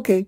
Okay.